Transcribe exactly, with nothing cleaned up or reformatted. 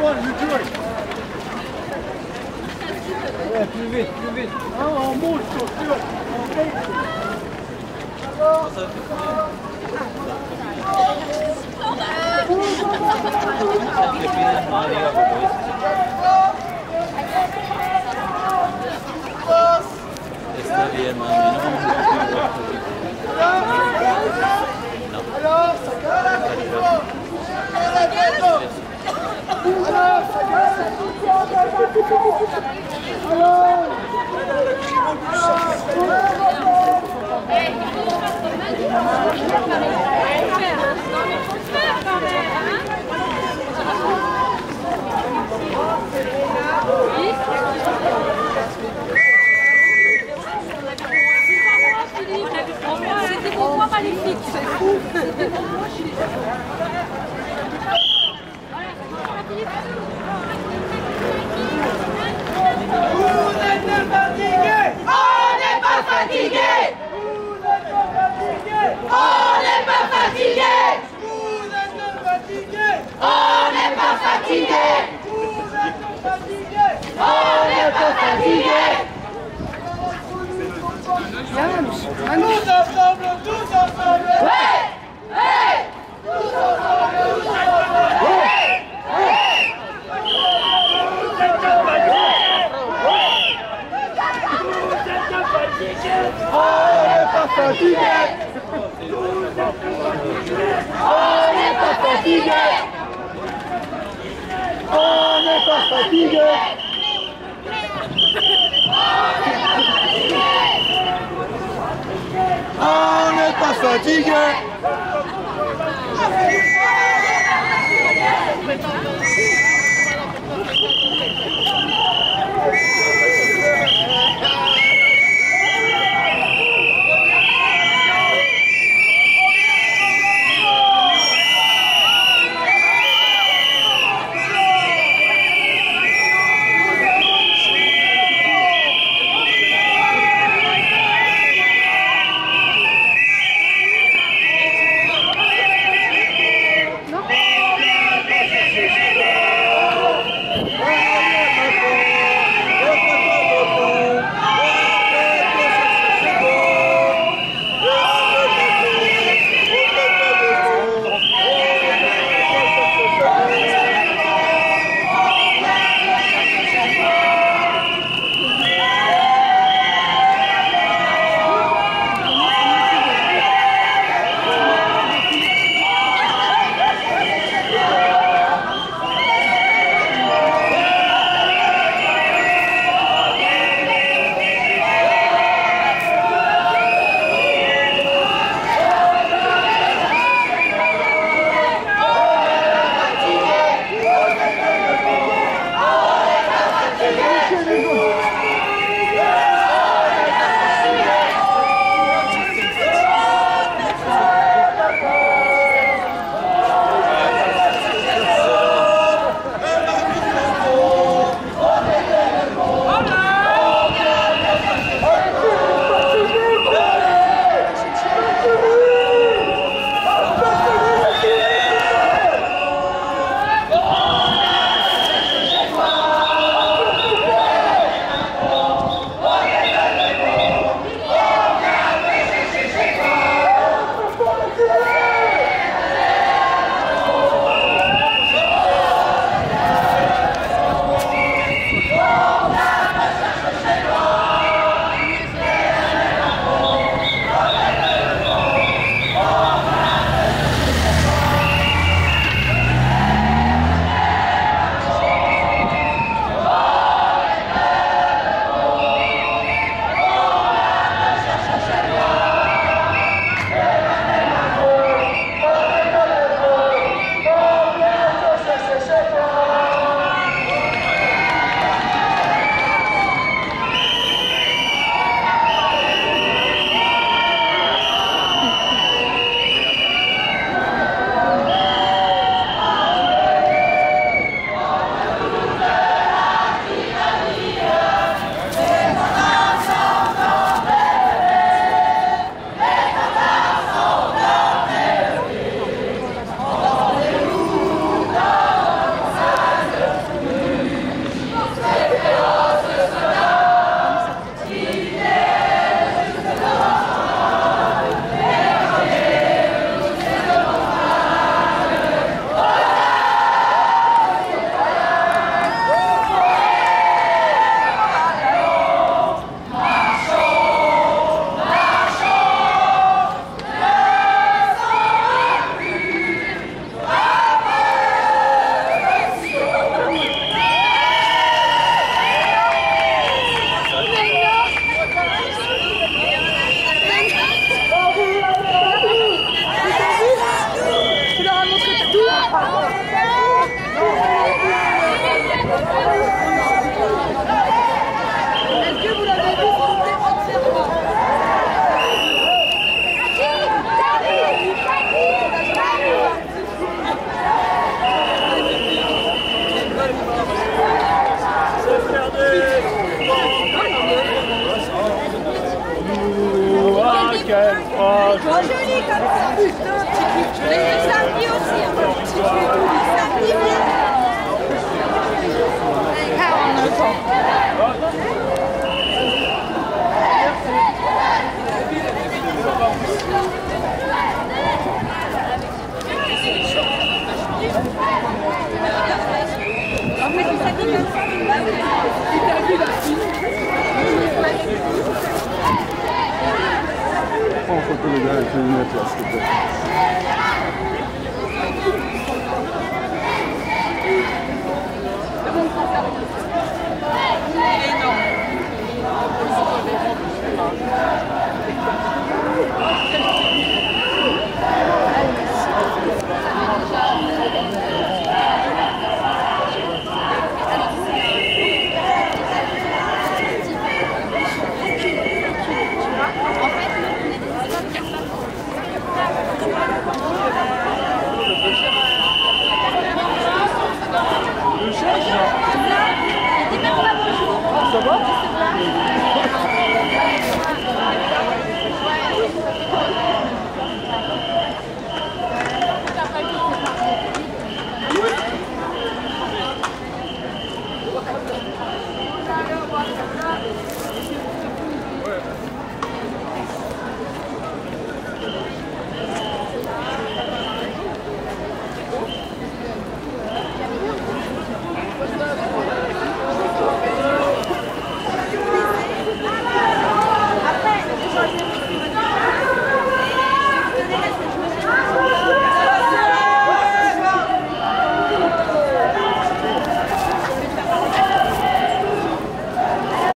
What are you doing? Ouais, plus vite, plus vite. Ah, on monte, on monte. Alors, ça Hey! Michael. Oh, je... joli comme ça. Deux petits culs. Et le samedi aussi. Un petit cul. Samedi bien. Ah, on a le temps. Prends en photo les gars avec une lunette là, s'il te plaît.